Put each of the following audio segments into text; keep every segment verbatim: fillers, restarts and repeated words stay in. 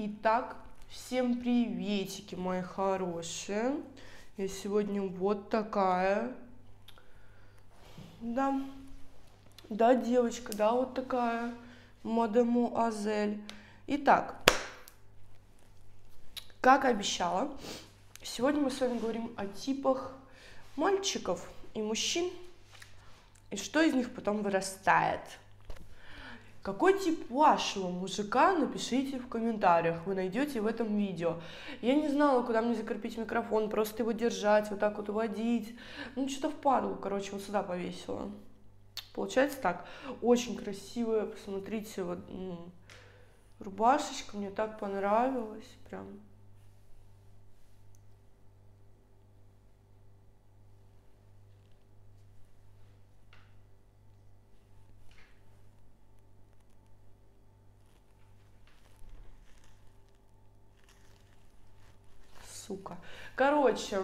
Итак, всем приветики, мои хорошие. Я сегодня вот такая. Да, да, девочка, да, вот такая. Мадемуазель. Итак, как обещала, сегодня мы с вами говорим о типах мальчиков и мужчин, и что из них потом вырастает. Какой тип вашего мужика, напишите в комментариях, вы найдете в этом видео. Я не знала, куда мне закрепить микрофон, просто его держать, вот так вот водить. Ну, что-то в пару, короче, вот сюда повесила. Получается так. Очень красивая, посмотрите, вот, ну, рубашечка, мне так понравилась, прям. Сука. Короче,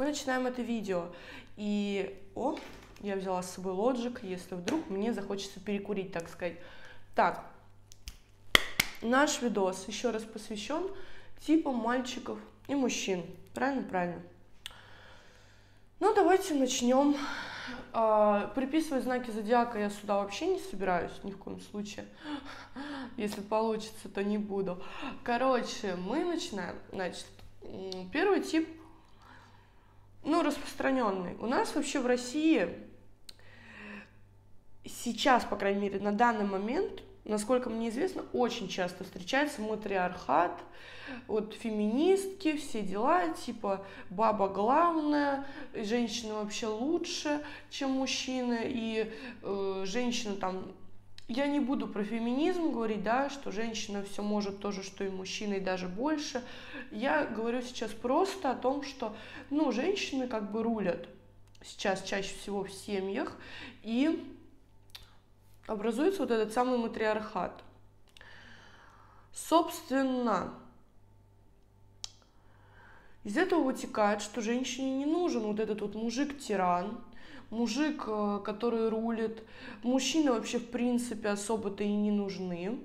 мы начинаем это видео. И, о, я взяла с собой лоджик, если вдруг мне захочется перекурить, так сказать. Так, наш видос еще раз посвящен типам мальчиков и мужчин. Правильно, правильно. Ну, давайте начнем. А, приписывать знаки зодиака я сюда вообще не собираюсь, ни в коем случае. Если получится, то не буду. Короче, мы начинаем. Значит, первый тип, ну, распространенный. У нас вообще в России сейчас, по крайней мере, на данный момент, насколько мне известно, очень часто встречается матриархат, вот феминистки, все дела, типа баба главная, женщина вообще лучше, чем мужчина, и э, женщина там... Я не буду про феминизм говорить, да, что женщина все может то же, что и мужчина, и даже больше. Я говорю сейчас просто о том, что, ну, женщины как бы рулят сейчас чаще всего в семьях, и... образуется вот этот самый матриархат. Собственно, из этого вытекает, что женщине не нужен вот этот вот мужик-тиран, мужик, который рулит. Мужчины вообще, в принципе, особо-то и не нужны.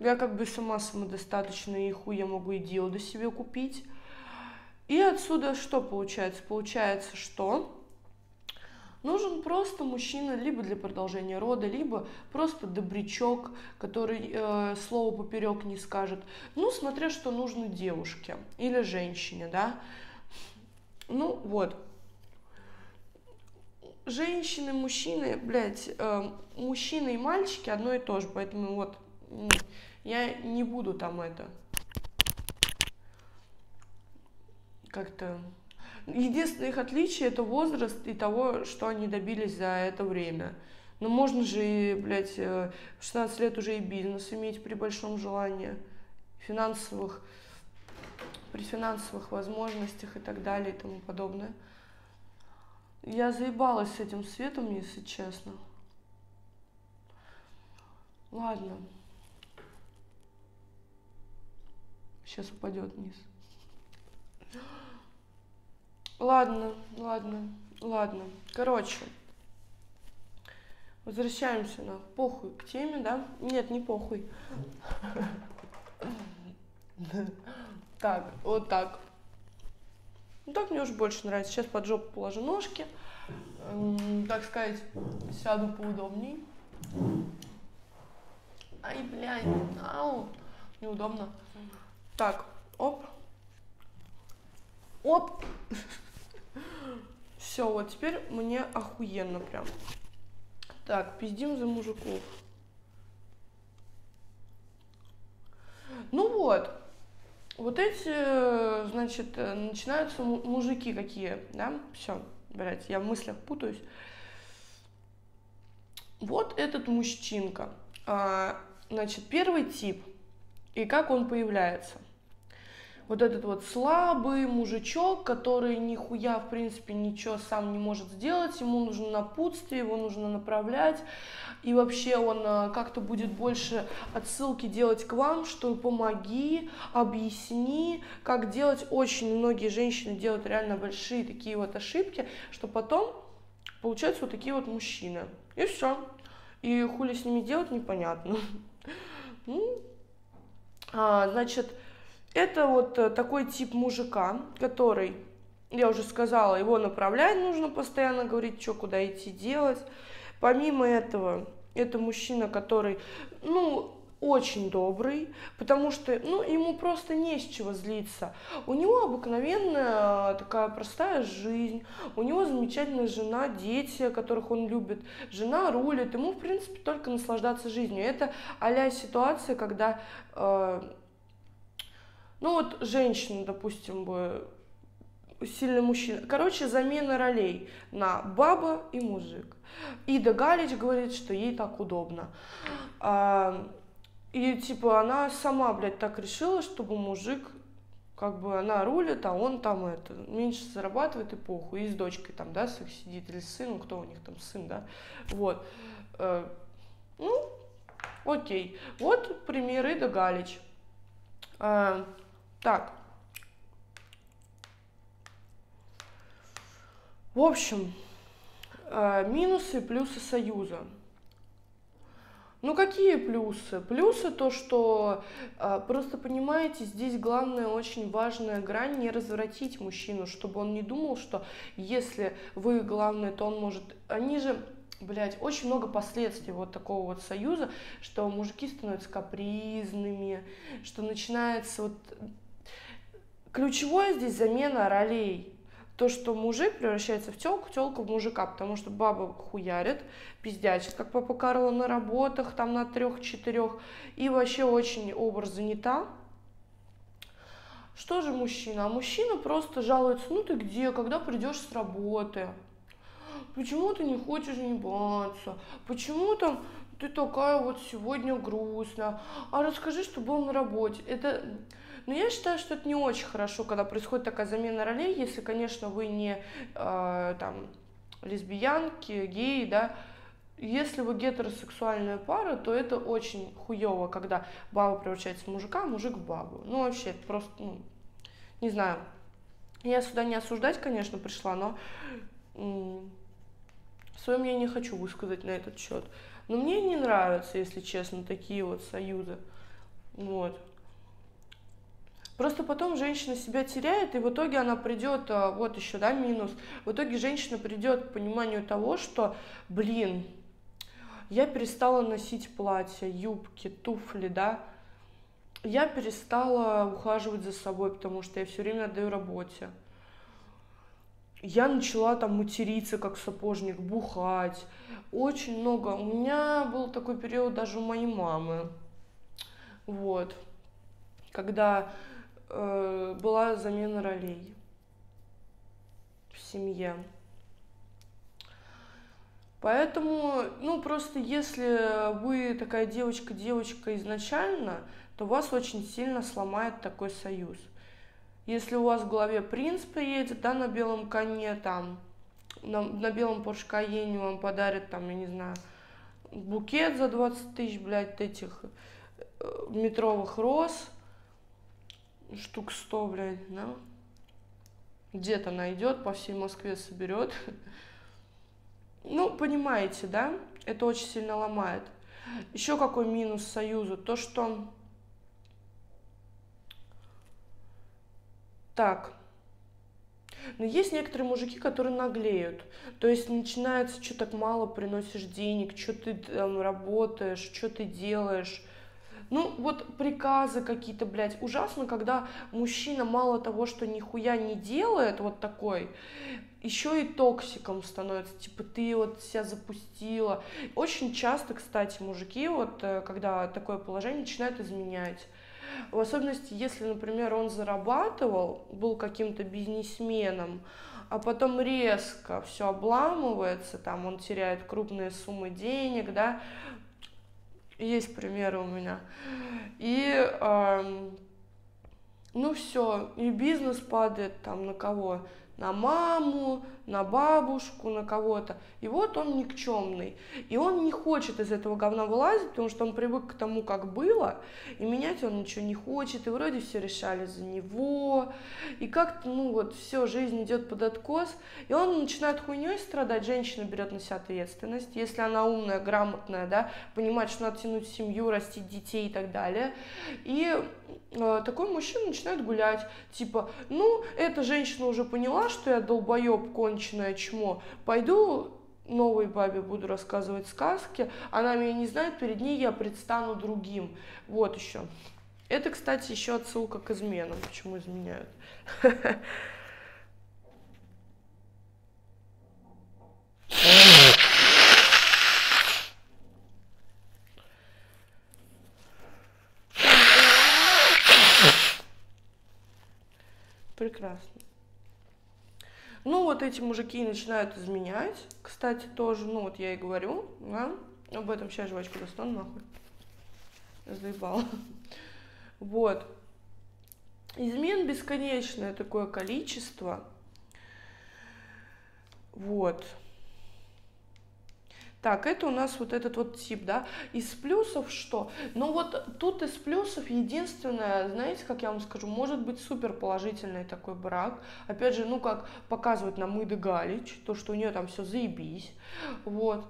Я как бы сама самодостаточная, и хуй я могу и дело себе купить. И отсюда что получается? Получается, что... нужен просто мужчина либо для продолжения рода, либо просто добрячок, который э, слово поперек не скажет. Ну, смотря что нужно девушке или женщине, да. Ну, вот. Женщины, мужчины, блядь, э, мужчины и мальчики одно и то же, поэтому вот я не буду там это как-то... Единственное их отличие — это возраст и того, что они добились за это время. Но можно же, и, блядь, в шестнадцать лет уже и бизнес иметь при большом желании, финансовых, при финансовых возможностях и так далее и тому подобное. Я заебалась с этим светом, если честно. Ладно. Сейчас упадет вниз. Ладно, ладно, ладно. Короче, возвращаемся на похуй к теме, да? Нет, не похуй. Так, вот так. Ну так мне уже больше нравится. Сейчас под жопу положу ножки. Так сказать, сяду поудобней. Ай, блядь, ау, неудобно. Так, оп. Оп. Все, вот теперь мне охуенно прям. Так, пиздим за мужиков. Ну вот, вот эти, значит, начинаются мужики какие, да? Все, блядь, я в мыслях путаюсь. Вот этот мужчинка, а, значит, первый тип, и как он появляется. Вот этот вот слабый мужичок, который нихуя, в принципе, ничего сам не может сделать, ему нужно напутствие, его нужно направлять, и вообще он как-то будет больше отсылки делать к вам, что помоги, объясни, как делать. Очень многие женщины делают реально большие такие вот ошибки, что потом получаются вот такие вот мужчины. И все. И хули с ними делать, непонятно. А, значит, это вот такой тип мужика, который, я уже сказала, его направлять нужно постоянно, говорить, что, куда идти, делать. Помимо этого, это мужчина, который, ну, очень добрый, потому что, ну, ему просто не с чего злиться. У него обыкновенная такая простая жизнь, у него замечательная жена, дети, которых он любит, жена рулит, ему, в принципе, только наслаждаться жизнью. Это а-ля ситуация, когда, э, ну, вот женщина, допустим, бы, сильный мужчина. Короче, замена ролей на баба и мужик. Ида Галич говорит, что ей так удобно. Э, И, типа, она сама, блядь, так решила, чтобы мужик, как бы, она рулит, а он там, это, меньше зарабатывает и похуй. И с дочкой там, да, своих сидит, или с сыном, кто у них там, сын, да, вот. Э, ну, окей. Вот пример Ида Галич. Э, так. В общем, э, минусы и плюсы союза. Ну, какие плюсы? Плюсы то, что, просто понимаете, здесь главная очень важная грань — не развратить мужчину, чтобы он не думал, что если вы главное, то он может... Они же, блядь, очень много последствий вот такого вот союза, что мужики становятся капризными, что начинается вот... Ключевое здесь замена ролей. То, что мужик превращается в телку, телка в мужика, потому что баба хуярит, пиздячит, как папа Карло, на работах, там на трех-четырех, и вообще очень образ занята. Что же мужчина? А мужчина просто жалуется: ну ты где, когда придешь с работы? Почему ты не хочешь ебаться? Почему там ты такая вот сегодня грустная? А расскажи, что был на работе. Это... Но я считаю, что это не очень хорошо, когда происходит такая замена ролей, если, конечно, вы не э, там, лесбиянки, геи, да. Если вы гетеросексуальная пара, то это очень хуево, когда баба превращается в мужика, а мужик в бабу. Ну, вообще, это просто, ну, не знаю. Я сюда не осуждать, конечно, пришла, но м- свое мнение хочу высказать на этот счет. Но мне не нравятся, если честно, такие вот союзы. Вот. Просто потом женщина себя теряет, и в итоге она придет, вот еще, да, минус, в итоге женщина придет к пониманию того, что, блин, я перестала носить платья, юбки, туфли, да, я перестала ухаживать за собой, потому что я все время отдаю работе. Я начала там материться, как сапожник, бухать, очень много. У меня был такой период даже у моей мамы, вот, когда... была замена ролей в семье. Поэтому, ну, просто если вы такая девочка-девочка изначально, то вас очень сильно сломает такой союз. Если у вас в голове принц приедет, да, на белом коне, там, на, на белом Porsche Cayenne вам подарят, там, я не знаю, букет за двадцать тысяч, блядь, этих метровых роз, штук сто, блядь, да? Где-то найдет, по всей Москве соберет. Ну, понимаете, да? Это очень сильно ломает. Еще какой минус союзу? То, что... Так. Но есть некоторые мужики, которые наглеют. То есть начинается, что так мало приносишь денег, что ты там работаешь, что ты делаешь... Ну, вот приказы какие-то, блядь, ужасно, когда мужчина мало того, что нихуя не делает, вот такой, еще и токсиком становится, типа, ты вот себя запустила. Очень часто, кстати, мужики, вот, когда такое положение, начинают изменять. В особенности, если, например, он зарабатывал, был каким-то бизнесменом, а потом резко все обламывается, там, он теряет крупные суммы денег, да. Есть примеры у меня. И, э, ну все, и бизнес падает там на кого? На маму, на бабушку, на кого-то. И вот он никчемный. И он не хочет из этого говна вылазить, потому что он привык к тому, как было, и менять он ничего не хочет, и вроде все решали за него, и как-то, ну вот, все, жизнь идет под откос, и он начинает хуйней страдать, женщина берет на себя ответственность, если она умная, грамотная, да, понимает, что надо тянуть семью, растить детей и так далее, и э, такой мужчина начинает гулять, типа, ну, эта женщина уже поняла, что я долбоеб, конченое чмо, пойду новой бабе буду рассказывать сказки, она меня не знает, перед ней я предстану другим, вот еще. Это, кстати, еще отсылка к изменам, почему изменяют. Прекрасно. Ну, вот эти мужики начинают изменять, кстати, тоже, ну, вот я и говорю, да, об этом сейчас жвачку достану, нахуй, заебала. Вот. Измен бесконечное такое количество. Вот. Так, это у нас вот этот вот тип, да. Из плюсов что? Ну вот тут из плюсов единственное, знаете, как я вам скажу, может быть супер положительный такой брак. Опять же, ну как показывает нам Ида Галич, то, что у нее там все заебись. Вот.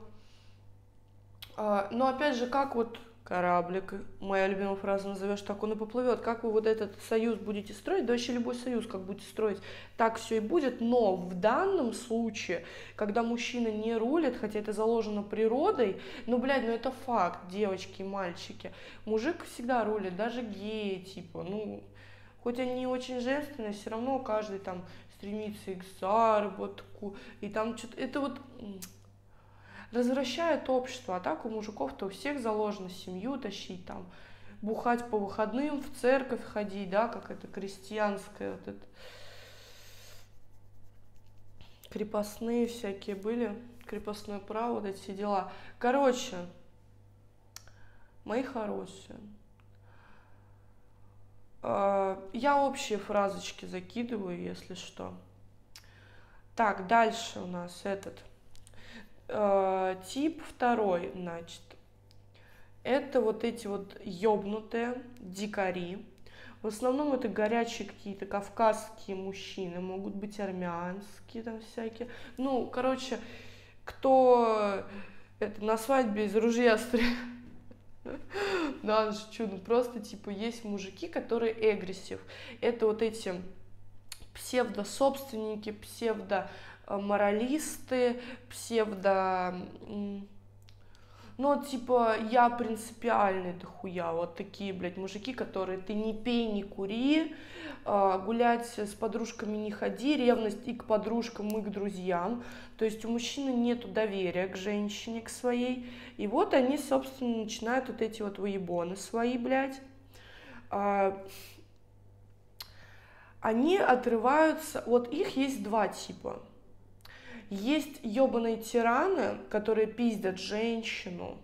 Но опять же, как вот кораблик, моя любимая фраза, назовешь так, он и поплывет. Как вы вот этот союз будете строить, да вообще любой союз как будете строить, так все и будет. Но в данном случае, когда мужчина не рулит, хотя это заложено природой, ну, блядь, ну это факт, девочки и мальчики. Мужик всегда рулит, даже геи, типа, ну, хоть они очень женственные, все равно каждый там стремится и к заработку, и там что-то, это вот... развращает общество, а так у мужиков-то у всех заложено семью тащить, там, бухать по выходным, в церковь ходить, да, как это крестьянское, вот это. Крепостные всякие были, крепостное право, вот эти все дела. Короче, мои хорошие, я общие фразочки закидываю, если что. Так, дальше у нас этот... Тип второй, значит, это вот эти вот ёбнутые дикари. В основном это горячие какие-то кавказские мужчины, могут быть армянские там всякие. Ну, короче, кто это на свадьбе из ружья стреляет. Да, чудо. Просто типа есть мужики, которые агрессив. Это вот эти псевдо-собственники, псевдо... моралисты, псевдо... Ну, типа, я принципиальный дохуя, вот такие, блядь, мужики, которые ты не пей, не кури, гулять с подружками не ходи, ревность и к подружкам, и к друзьям. То есть у мужчины нету доверия к женщине, к своей. И вот они, собственно, начинают вот эти вот выебоны свои, блядь. Они отрываются... Вот их есть два типа. Есть ёбаные тираны, которые пиздят женщину,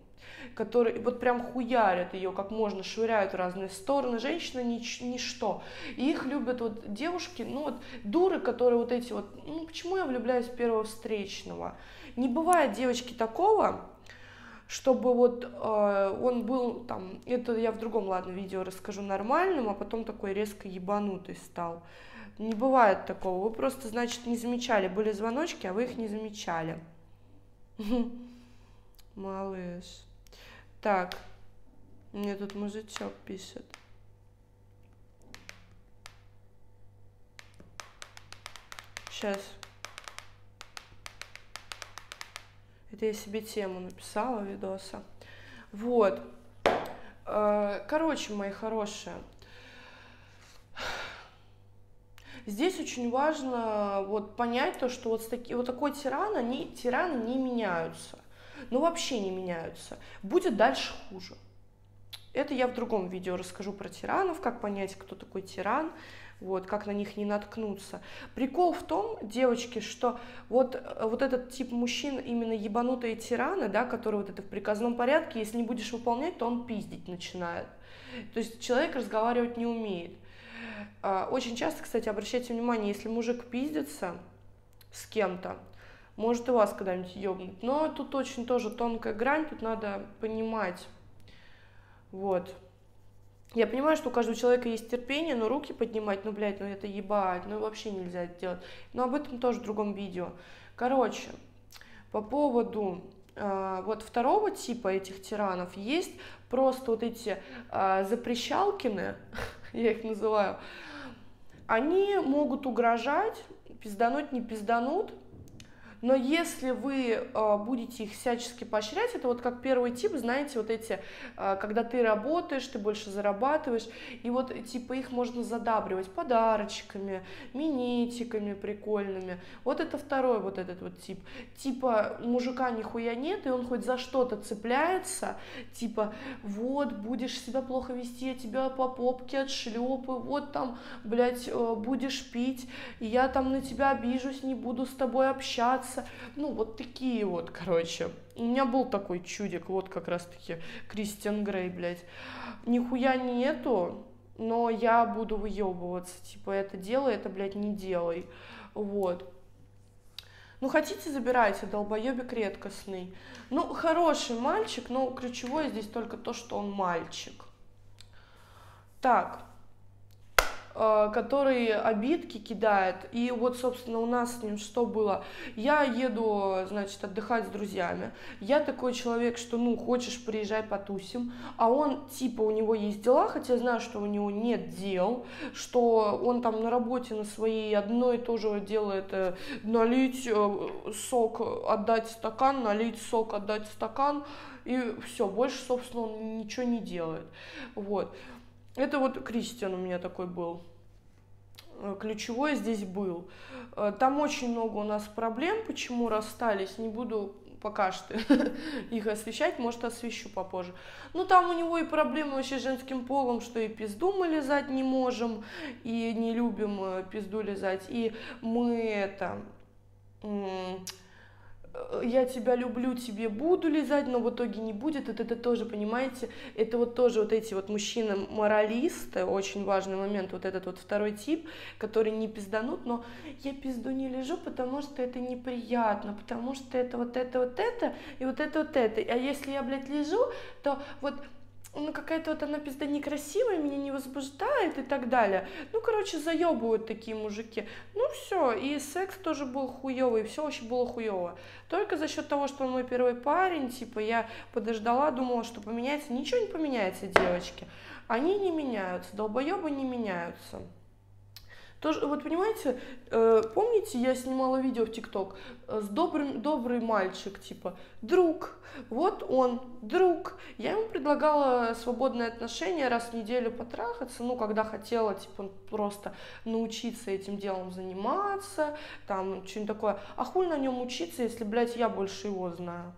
которые вот прям хуярят ее, как можно, швыряют в разные стороны. Женщина нич ничто. И их любят вот девушки, ну вот дуры, которые вот эти вот... Ну почему я влюбляюсь в первого встречного? Не бывает, девочки, такого... чтобы вот э, он был там, это я в другом, ладно, видео расскажу, нормальным, а потом такой резко ебанутый стал. Не бывает такого, вы просто, значит, не замечали, были звоночки, а вы их не замечали. Малыш. Так, мне тут мужичок пишет. Сейчас. Это я себе тему написала видоса. Вот. Короче, мои хорошие. Здесь очень важно вот понять то, что вот, с таки, вот такой тиран, они, тираны не меняются. Ну вообще не меняются. Будет дальше хуже. Это я в другом видео расскажу про тиранов, как понять, кто такой тиран. Вот, как на них не наткнуться. Прикол в том, девочки, что вот, вот этот тип мужчин, именно ебанутые тираны, да, которые вот это в приказном порядке, если не будешь выполнять, то он пиздить начинает. То есть человек разговаривать не умеет. Очень часто, кстати, обращайте внимание, если мужик пиздится, с кем-то. Может и вас когда-нибудь ёбнуть. Но тут очень тоже тонкая грань, тут надо понимать. Вот. Я понимаю, что у каждого человека есть терпение, но руки поднимать, ну, блядь, ну это ебать, ну вообще нельзя это делать. Но об этом тоже в другом видео. Короче, по поводу э, вот второго типа этих тиранов есть просто вот эти э, запрещалкины, я их называю, они могут угрожать, пиздануть, не пизданут, но если вы э, будете их всячески поощрять, это вот как первый тип, знаете, вот эти, э, когда ты работаешь, ты больше зарабатываешь, и вот типа их можно задабривать подарочками, минетиками прикольными. Вот это второй вот этот вот тип. Типа мужика нихуя нет, и он хоть за что-то цепляется, типа вот будешь себя плохо вести, я тебя по попке отшлёпаю, вот там, блядь, э, будешь пить, и я там на тебя обижусь, не буду с тобой общаться. Ну, вот такие вот, короче. У меня был такой чудик, вот как раз-таки Кристиан Грей, блядь. Нихуя нету, но я буду выебываться. Типа, это делай, это, блядь, не делай. Вот. Ну, хотите, забирайте, долбоебик редкостный. Ну, хороший мальчик, но ключевое здесь только то, что он мальчик. Так. Который обидки кидает. И вот, собственно, у нас с ним что было? Я еду, значит, отдыхать с друзьями. Я такой человек, что, ну, хочешь, приезжай, потусим. А он, типа, у него есть дела, хотя я знаю, что у него нет дел, что он там на работе на своей одной тоже делает налить сок, отдать стакан, налить сок, отдать стакан, и все, больше, собственно, он ничего не делает. Вот. Это вот Кристиан у меня такой был. Ключевой здесь был. Там очень много у нас проблем, почему расстались, не буду пока что их освещать, может, освещу попозже. Ну, там у него и проблемы вообще с женским полом, что и пизду мы лизать не можем, и не любим пизду лизать, и мы это... я тебя люблю, тебе буду лизать, но в итоге не будет, это, это тоже, понимаете, это вот тоже вот эти вот мужчины-моралисты, очень важный момент, вот этот вот второй тип, который не пизданут, но я пизду не лежу, потому что это неприятно, потому что это вот это вот это, и вот это вот это, а если я, блядь, лежу, то вот... ну, какая-то вот она пизда некрасивая, меня не возбуждает и так далее. Ну, короче, заебывают такие мужики. Ну, все, и секс тоже был хуёвый, все вообще было хуёво. Только за счет того, что он мой первый парень, типа, я подождала, думала, что поменяется. Ничего не поменяется, девочки. Они не меняются, долбоёбы не меняются. Тоже, вот понимаете, э, помните, я снимала видео в ТикТок с добрым, добрый мальчик, типа, друг, вот он, друг. Я ему предлагала свободные отношения, раз в неделю потрахаться, ну, когда хотела, типа, просто научиться этим делом заниматься, там, что-нибудь такое. А хуй на нем учиться, если, блядь, я больше его знаю?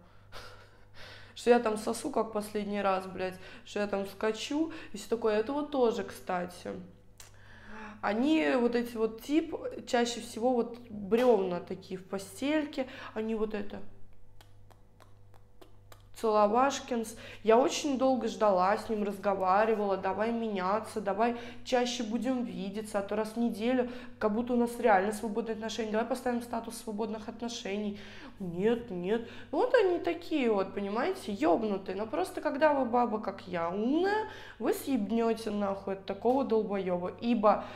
Что я там сосу, как последний раз, блядь, что я там скачу, и все такое. Этого тоже, кстати. Они, вот эти вот тип, чаще всего вот бревна такие в постельке, они вот это, целовашкинс. Я очень долго ждала, с ним разговаривала, давай меняться, давай чаще будем видеться, а то раз в неделю, как будто у нас реально свободные отношения, давай поставим статус свободных отношений. Нет, нет, вот они такие вот, понимаете, ёбнутые, но просто когда вы баба, как я, умная, вы съебнете нахуй от такого долбоеба, ибо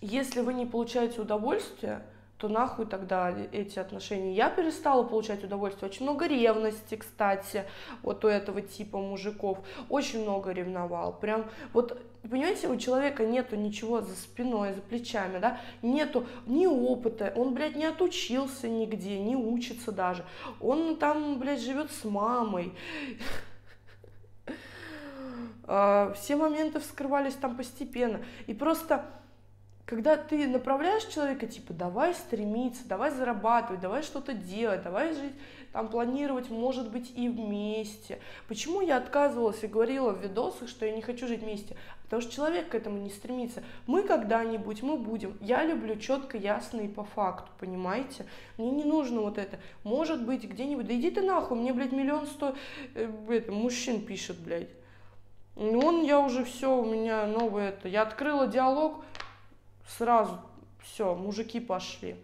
если вы не получаете удовольствия, то нахуй тогда эти отношения. Я перестала получать удовольствие. Очень много ревности, кстати, вот у этого типа мужиков. Очень много ревновал. Прям вот, понимаете, у человека нету ничего за спиной, за плечами, да? Нету ни опыта. Он, блядь, не отучился нигде, не учится даже. Он там, блядь, живет с мамой. Все моменты вскрывались там постепенно. И просто... когда ты направляешь человека, типа, давай стремиться, давай зарабатывать, давай что-то делать, давай жить, там, планировать, может быть, и вместе. Почему я отказывалась и говорила в видосах, что я не хочу жить вместе? Потому что человек к этому не стремится. Мы когда-нибудь, мы будем. Я люблю четко, ясно и по факту, понимаете? Мне не нужно вот это. Может быть, где-нибудь. Да иди ты нахуй, мне, блядь, миллион сто это, мужчин пишет, блядь. Он, я уже все, у меня новое это. Я открыла диалог... сразу все, мужики пошли.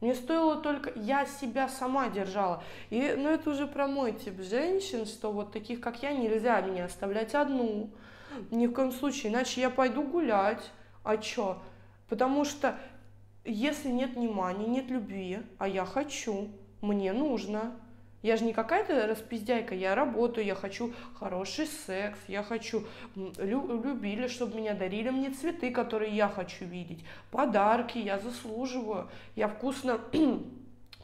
Мне стоило только... Я себя сама держала. И, ну, это уже про мой тип женщин, что вот таких, как я, нельзя меня оставлять одну. Ни в коем случае. Иначе я пойду гулять. А чё? Потому что если нет внимания, нет любви, а я хочу, мне нужно. Я же не какая-то распиздяйка. Я работаю, я хочу хороший секс, я хочу... Лю- любили, чтобы меня дарили мне цветы, которые я хочу видеть. Подарки я заслуживаю. Я вкусно...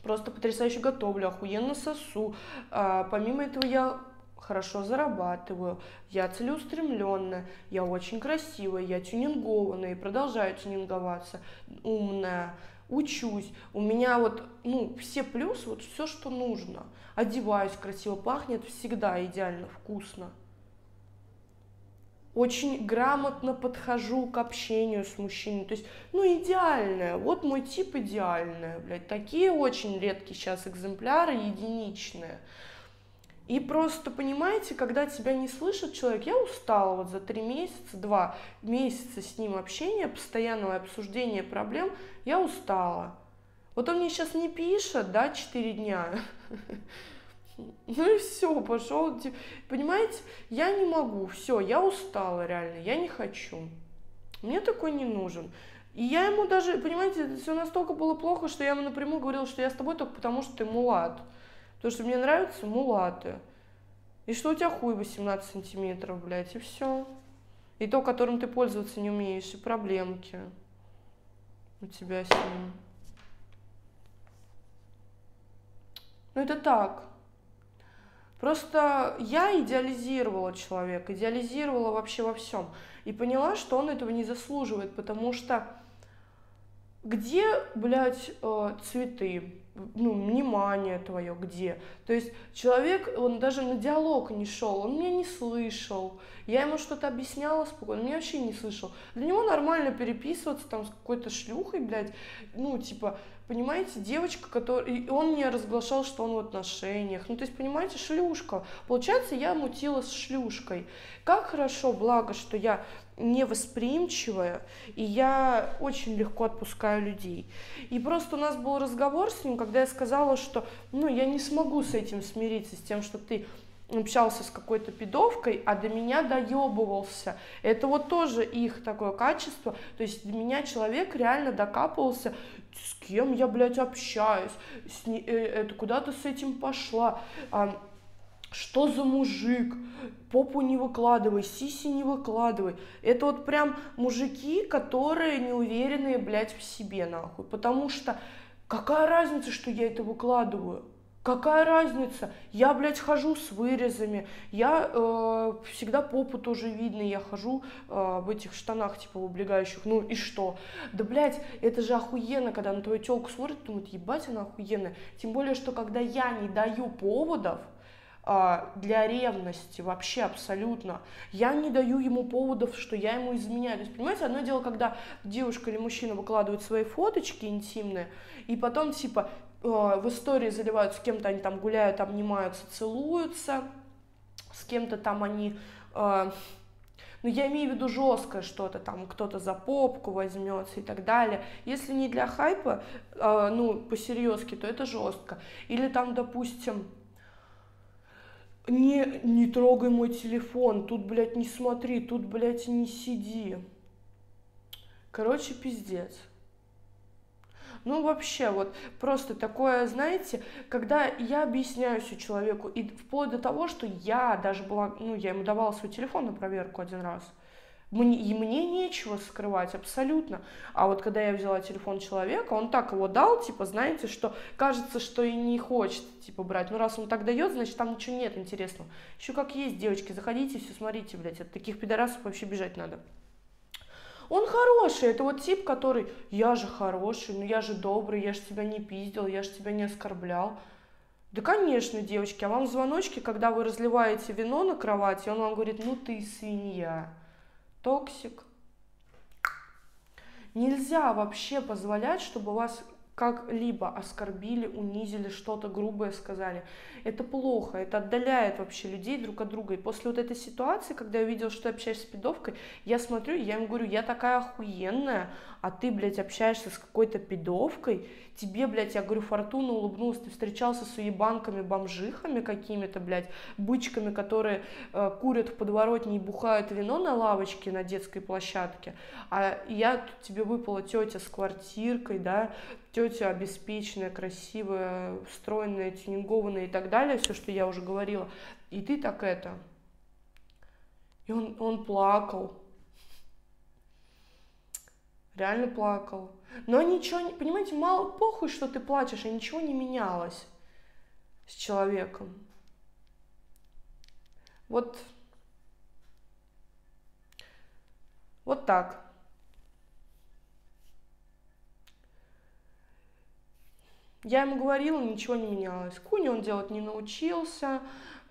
просто потрясающе готовлю, охуенно сосу. А, помимо этого я... хорошо зарабатываю, я целеустремленная, я очень красивая, я тюнингованная и продолжаю тюнинговаться, умная, учусь. У меня вот, ну, все плюсы, вот все, что нужно. Одеваюсь красиво, пахнет всегда идеально, вкусно. Очень грамотно подхожу к общению с мужчиной. То есть, ну, идеальная, вот мой тип идеальная, блядь. Такие очень редкие сейчас экземпляры, единичные. И просто, понимаете, когда тебя не слышит человек, я устала вот за три месяца, два месяца с ним общения, постоянного обсуждения проблем, я устала. Вот он мне сейчас не пишет, да, четыре дня. Ну и все, пошел. Понимаете, я не могу, все, я устала реально, я не хочу. Мне такой не нужен. И я ему даже, понимаете, все настолько было плохо, что я ему напрямую говорила, что я с тобой только потому, что ты мулат. Потому что мне нравятся мулаты. И что у тебя хуй восемнадцать сантиметров, блядь, и все. И то, которым ты пользоваться не умеешь, и проблемки у тебя с ним. Ну это так. Просто я идеализировала человека, идеализировала вообще во всем. И поняла, что он этого не заслуживает, потому что где, блядь, цветы? Ну, внимание твое где? То есть человек, он даже на диалог не шел, он меня не слышал. Я ему что-то объясняла спокойно, он меня вообще не слышал. Для него нормально переписываться там с какой-то шлюхой, блядь. Ну, типа, понимаете, девочка, которая... И он не разглашал, что он в отношениях. Ну, то есть, понимаете, шлюшка. Получается, я мутила с шлюшкой. Как хорошо, благо, что я невосприимчивая, и я очень легко отпускаю людей. И просто у нас был разговор с ним, когда я сказала, что, ну, я не смогу с этим смириться, с тем, что ты общался с какой-то пидовкой, а до меня доебывался. Это вот тоже их такое качество. То есть до меня человек реально докапывался, с кем я, блядь, общаюсь, с не... это куда ты с этим пошла, а... что за мужик, попу не выкладывай, сиси не выкладывай. Это вот прям мужики, которые неуверенные, блядь, в себе, нахуй. Потому что какая разница, что я это выкладываю? Какая разница? Я, блядь, хожу с вырезами, я э, всегда попу тоже видно, я хожу э, в этих штанах, типа, в облегающих, ну и что? Да, блядь, это же охуенно, когда на твою телку смотрят, думают, ебать, она охуенная. Тем более, что когда я не даю поводов э, для ревности вообще абсолютно, я не даю ему поводов, что я ему изменяю. То есть, понимаете, одно дело, когда девушка или мужчина выкладывают свои фоточки интимные, и потом, типа, в истории заливают, с кем-то они там гуляют, обнимаются, целуются, с кем-то там они, э, ну, я имею в виду жесткое что-то, там кто-то за попку возьмется и так далее. Если не для хайпа, э, ну, по-серьезки, то это жестко. Или там, допустим, не, не трогай мой телефон, тут, блядь, не смотри, тут, блядь, не сиди. Короче, пиздец. Ну, вообще, вот просто такое, знаете, когда я объясняюсь человеку, и вплоть до того, что я даже была, ну, я ему давала свой телефон на проверку один раз, мне, и мне нечего скрывать абсолютно. А вот когда я взяла телефон человека, он так его дал, типа, знаете, что кажется, что и не хочет, типа, брать. Ну, раз он так дает, значит, там ничего нет интересного. Еще как есть, девочки, заходите, все смотрите, блядь, от таких пидорасов вообще бежать надо. Он хороший, это вот тип, который, я же хороший, ну я же добрый, я же тебя не пиздил, я же тебя не оскорблял. Да, конечно, девочки, а вам звоночки, когда вы разливаете вино на кровати, он вам говорит, ну ты свинья, токсик. Нельзя вообще позволять, чтобы вас как-либо оскорбили, унизили, что-то грубое сказали. Это плохо, это отдаляет вообще людей друг от друга. И после вот этой ситуации, когда я увидела, что я общаюсь с пидовкой, я смотрю, я им говорю, я такая охуенная, а ты, блядь, общаешься с какой-то пидовкой, тебе, блядь, я говорю, фортуна улыбнулась, ты встречался с уебанками-бомжихами какими-то, блядь, бычками, которые э, курят в подворотне и бухают вино на лавочке на детской площадке, а я, тебе выпала тетя с квартиркой, да, тетя обеспеченная, красивая, встроенная, тюнингованная и так далее, все, что я уже говорила, и ты так это. И он, он плакал, реально плакал. Но ничего, не, понимаете, мало, похуй, что ты плачешь, а ничего не менялось с человеком. Вот, вот так. Я ему говорила, ничего не менялось. Куни он делать не научился,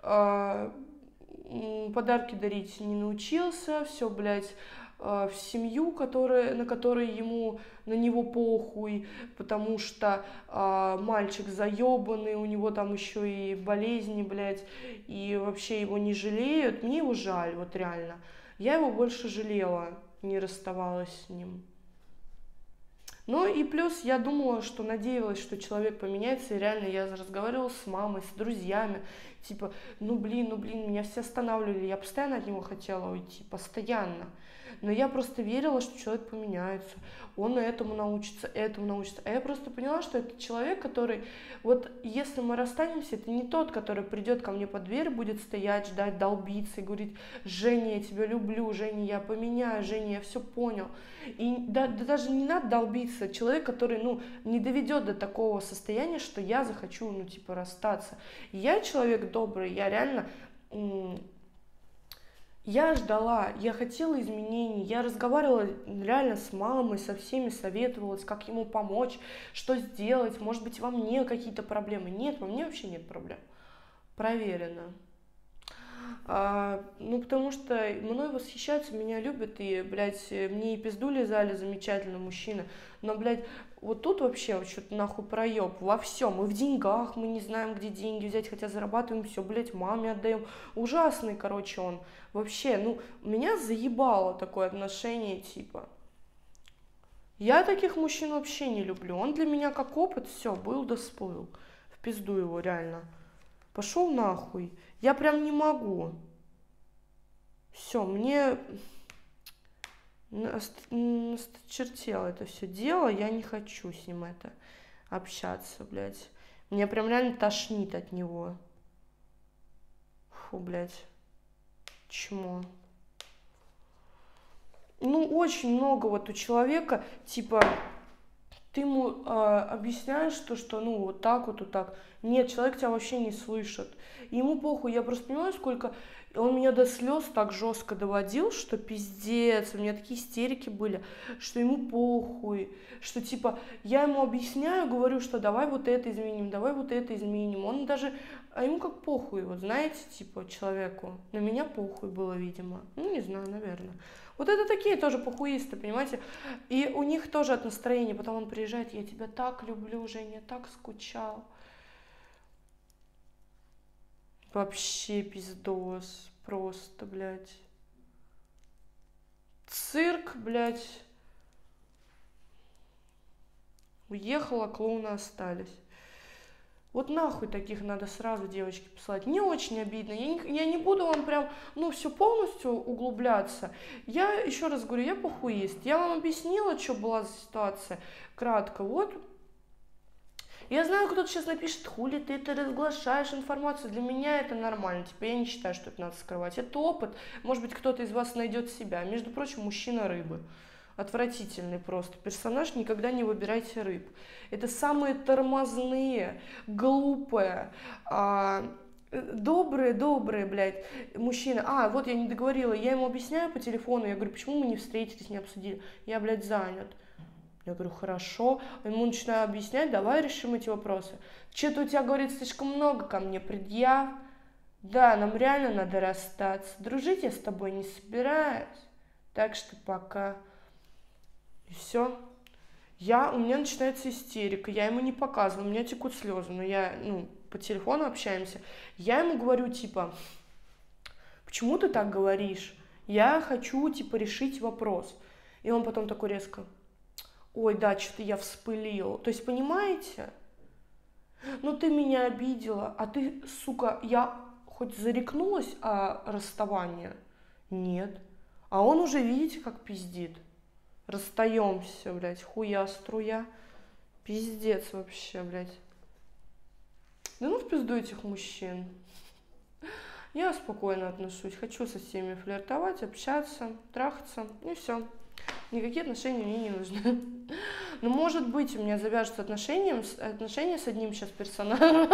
подарки дарить не научился, все, блядь, в семью, которая, на которой ему, на него похуй, потому что мальчик заебанный, у него там еще и болезни, блядь, и вообще его не жалеют. Мне его жаль, вот реально. Я его больше жалела, не расставалась с ним. Ну и плюс я думала, что надеялась, что человек поменяется, и реально я разговаривала с мамой, с друзьями, типа, ну блин, ну блин, меня все останавливали, я постоянно от него хотела уйти, постоянно, но я просто верила, что человек поменяется, он этому научится, этому научится, а я просто поняла, что это человек, который, вот если мы расстанемся, это не тот, который придет ко мне под дверь, будет стоять, ждать, долбиться и говорить, Женя, я тебя люблю, Женя, я поменяю, Женя, я все понял, и да, да, даже не надо долбиться. Человек, который, ну, не доведет до такого состояния, что я захочу, ну, типа, расстаться. Я человек добрый, я реально, я ждала, я хотела изменений, я разговаривала реально с мамой, со всеми советовалась, как ему помочь, что сделать, может быть, во мне какие-то проблемы. Нет, во мне вообще нет проблем. Проверено. А, ну, потому что мной восхищаются, меня любят, и, блядь, мне и пизду лизали, замечательно, мужчина, но, блядь, вот тут вообще вот что-то нахуй проеб во всем, и в деньгах, мы не знаем, где деньги взять, хотя зарабатываем все, блядь, маме отдаем, ужасный, короче, он, вообще, ну, меня заебало такое отношение, типа, я таких мужчин вообще не люблю, он для меня как опыт, все, был да всплыл, в пизду его, реально. Пошел нахуй. Я прям не могу. Все, мне осточертело это все дело. Я не хочу с ним это общаться, блядь. Меня прям реально тошнит от него. Фу, блядь. Чмо. Ну, очень много вот у человека, типа... Ты ему э, объясняешь то, что ну вот так вот, вот так. Нет, человек тебя вообще не слышит. Ему похуй, я просто понимаю, сколько... Он меня до слез так жестко доводил, что пиздец, у меня такие истерики были, что ему похуй, что типа я ему объясняю, говорю, что давай вот это изменим, давай вот это изменим. Он даже... А ему как похуй, вот знаете, типа человеку. На меня похуй было, видимо. Ну, не знаю, наверное. Вот это такие тоже похуисты, понимаете? И у них тоже от настроения. Потом он приезжает, я тебя так люблю, Женя, так скучал. Вообще пиздос. Просто, блядь. Цирк, блядь. Уехала, клоуны остались. Вот нахуй таких надо сразу, девочки, посылать. Мне очень обидно. Я не, я не буду вам прям, ну, все полностью углубляться. Я еще раз говорю, я похуист. Я вам объяснила, что была за ситуация. Кратко, вот. Я знаю, кто-то сейчас напишет, хули ты это разглашаешь информацию. Для меня это нормально. Типа я не считаю, что это надо скрывать. Это опыт. Может быть, кто-то из вас найдет себя. Между прочим, мужчина рыбы. Отвратительный просто персонаж, никогда не выбирайте рыб. Это самые тормозные, глупые, а, добрые, добрые, блядь, мужчины. А, вот я не договорила, я ему объясняю по телефону, я говорю, почему мы не встретились, не обсудили? Я, блядь, занят. Я говорю, хорошо. Ему начинаю объяснять, давай решим эти вопросы. Что-то у тебя, говорит, слишком много ко мне предъяв. Да, нам реально надо расстаться. Дружить я с тобой не собираюсь. Так что пока. И все. Я, у меня начинается истерика, я ему не показываю, у меня текут слезы, но я, ну, по телефону общаемся. Я ему говорю, типа, почему ты так говоришь? Я хочу, типа, решить вопрос. И он потом такой резко, ой, да, что-то я вспылил. То есть, понимаете? Ну, ты меня обидела, а ты, сука, я хоть зарекнулась о расставании? Нет. А он уже, видите, как пиздит. Расстаемся, блядь, хуя струя. Пиздец вообще, блядь. Да ну в пизду этих мужчин. Я спокойно отношусь. Хочу со всеми флиртовать, общаться, трахаться. И все. Никакие отношения мне не нужны. Но может быть у меня завяжутся отношения, отношения с одним сейчас персонажем.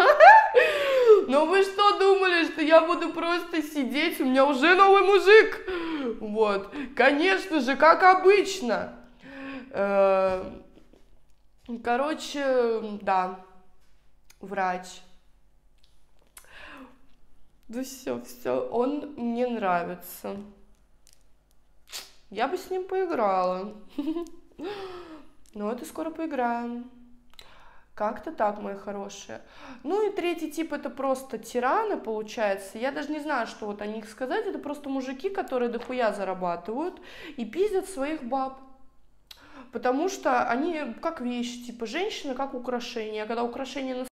Но вы что думали, что я буду просто сидеть? У меня уже новый мужик. Вот. Конечно же, как обычно. Короче, да. Врач. Да все, все. Он мне нравится. Я бы с ним поиграла. Но это скоро поиграем. Как-то так, мои хорошие. Ну и третий тип — это просто тираны, получается. Я даже не знаю, что вот о них сказать. Это просто мужики, которые дохуя зарабатывают и пиздят своих баб. Потому что они как вещи, типа женщины как украшения. Когда украшения на